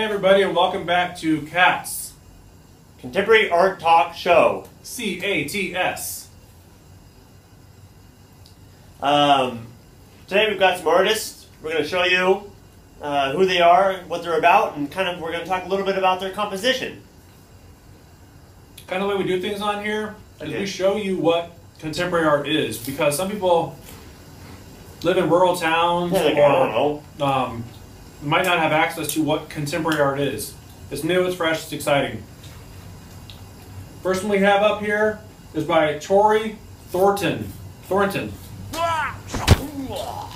Hey everybody, and welcome back to CATS. Contemporary Art Talk Show. C-A-T-S. Today we've got some artists. We're going to show you who they are, what they're about, and we're going to talk a little bit about their composition. Kind of the way we do things on here is we show you what contemporary art is, because some people live in rural towns or might not have access to what contemporary art is. It's new, it's fresh, it's exciting. First one we have up here is by Torey Thornton.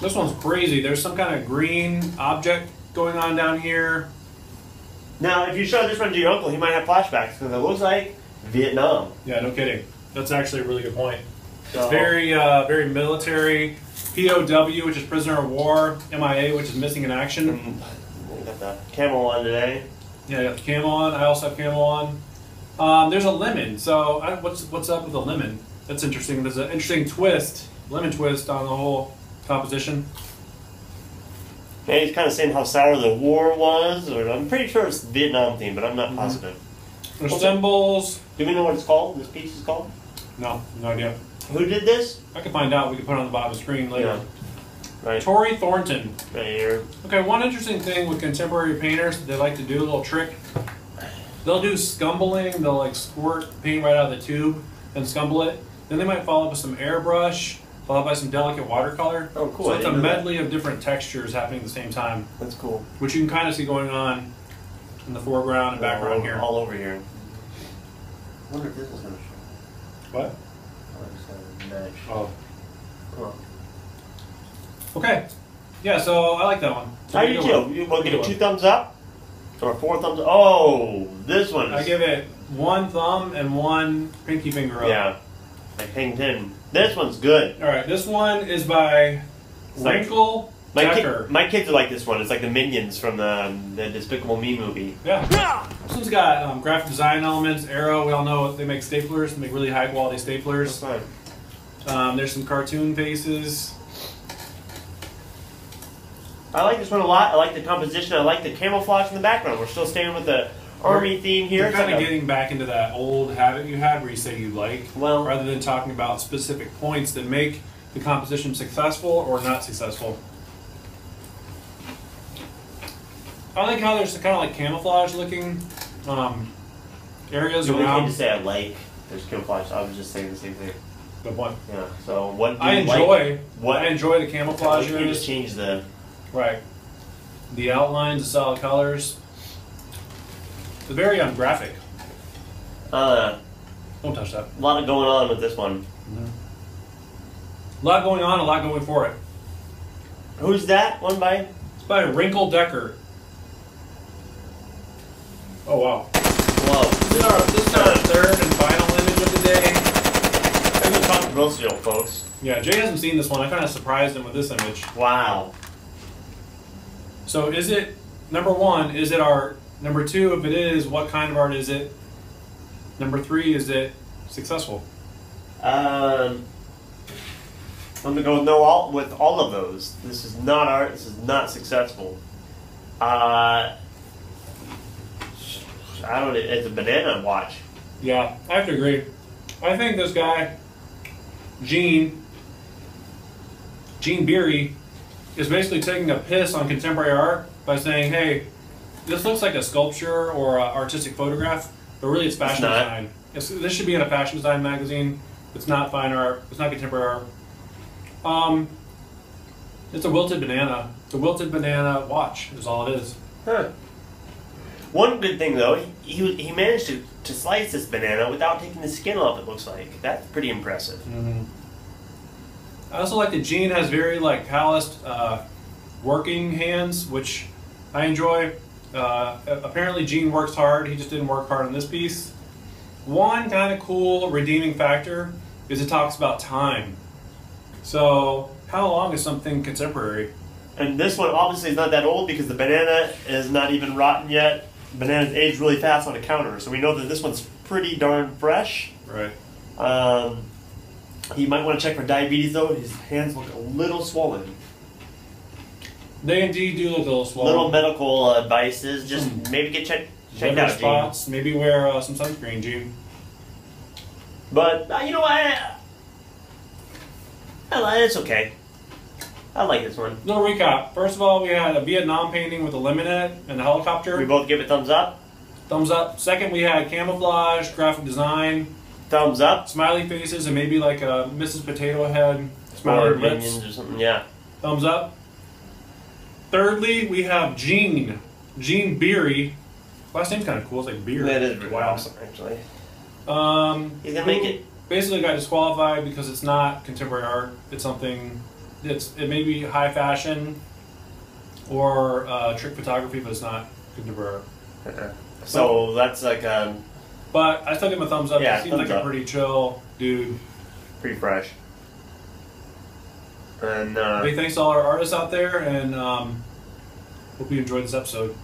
This one's crazy. There's some kind of green object going on down here. Now, if you show this one to your uncle, he might have flashbacks because it looks like Vietnam. Yeah, no kidding. That's actually a really good point. So, it's very, very military. P.O.W., which is prisoner of war. M.I.A., which is missing in action. I got the camel on today. Yeah, I got the camel on. I also have camel on. There's a lemon. So what's up with the lemon? That's interesting. There's an interesting twist, lemon twist on the whole composition. Yeah, he's kind of saying how sour the war was, or I'm pretty sure it's Vietnam theme, but I'm not positive. There's symbols. Do we know what it's called? This piece is called? No, no idea. Who did this? I can find out. We can put it on the bottom of the screen later. Yeah. Right. Torey Thornton. Right here. Okay, one interesting thing with contemporary painters, they like to do a little trick. They'll do scumbling. They'll like squirt paint right out of the tube and scumble it. Then they might follow up with some airbrush, followed by some delicate watercolor. Oh, cool. So it's a medley of different textures happening at the same time. That's cool. Which you can kind of see going on in the foreground and background here. All over here. I wonder if this is going to show. What? Oh. Cool. Okay. Yeah, so I like that one. I do too. We'll give it 2 thumbs up or 4 thumbs up. Oh, this one. I give it 1 thumb and 1 pinky finger up. Yeah. Like hang ten. This one's good. All right. This one is by Wrinkle Decker. My kids are like this one. It's like the Minions from the Despicable Me movie. Yeah. This one's got graphic design elements, arrow. We all know they make staplers. They make really high quality staplers. That's fine. There's some cartoon faces. I like this one a lot. I like the composition. I like the camouflage in the background. We're still staying with the army theme here. You're kind of getting back into that old habit you had where you say you like, rather than talking about specific points that make the composition successful or not successful. I like how there's kind of like camouflage looking areas around. You need to say I like there's camouflage. I was just saying the same thing. Good point. Yeah. So what do I enjoy? Like? What I enjoy the camouflage. You just change the the outlines, the solid colors. It's very ungraphic. Don't touch that. A lot of going on with this one. A lot going on, a lot going for it. Who's that one by? It's by Wrinkle Decker. Oh wow. Whoa. This is our third and final image of the day. Controversial, folks. Yeah, Jay hasn't seen this one. I kind of surprised him with this image. Wow. So is it, #1, is it art? #2, if it is, what kind of art is it? #3, is it successful? I'm going to go with all of those. This is not art. This is not successful. I don't know. It's a banana watch. Yeah, I have to agree. I think this guy, Gene Beery, is basically taking a piss on contemporary art by saying, hey, this looks like a sculpture or an artistic photograph, but really it's fashion design. This should be in a fashion design magazine. It's not fine art. It's not contemporary art. It's a wilted banana. It's a wilted banana watch is all it is. Huh. One good thing, though, he managed to slice this banana without taking the skin off, it looks like. That's pretty impressive. I also like that Gene has very, calloused working hands, which I enjoy. Apparently, Gene works hard. He just didn't work hard on this piece. One kind of cool redeeming factor is it talks about time. So, how long is something contemporary? And this one, obviously, is not that old because the banana is not even rotten yet. Bananas age really fast on a counter, so we know that this one's pretty darn fresh. Right. You might want to check for diabetes, though. His hands look a little swollen. They indeed do look a little swollen. Little medical advices. Just maybe get checked out, spots. Gene. Maybe wear some sunscreen, Gene. But you know what? It's okay. I like this one. Little recap. First of all, we had a Vietnam painting with a lemon in it and a helicopter. We both give it thumbs up. Thumbs up. Second, we had camouflage, graphic design. Thumbs up. Smiley faces and maybe like a Mrs. Potato Head. Smiley lips. Or something. Yeah. Thumbs up. Thirdly, we have Gene. Gene Beery. Last name's kind of cool. It's like Beer. That is really awesome, actually. He's going to make it. Basically got disqualified because it's not contemporary art. It's something... It may be high fashion or trick photography, but it's not contemporary art. Okay. So that's like a... But I still give him a thumbs up. Yeah, he seems like a pretty chill dude. Pretty fresh. And big thanks to all our artists out there, and hope you enjoyed this episode.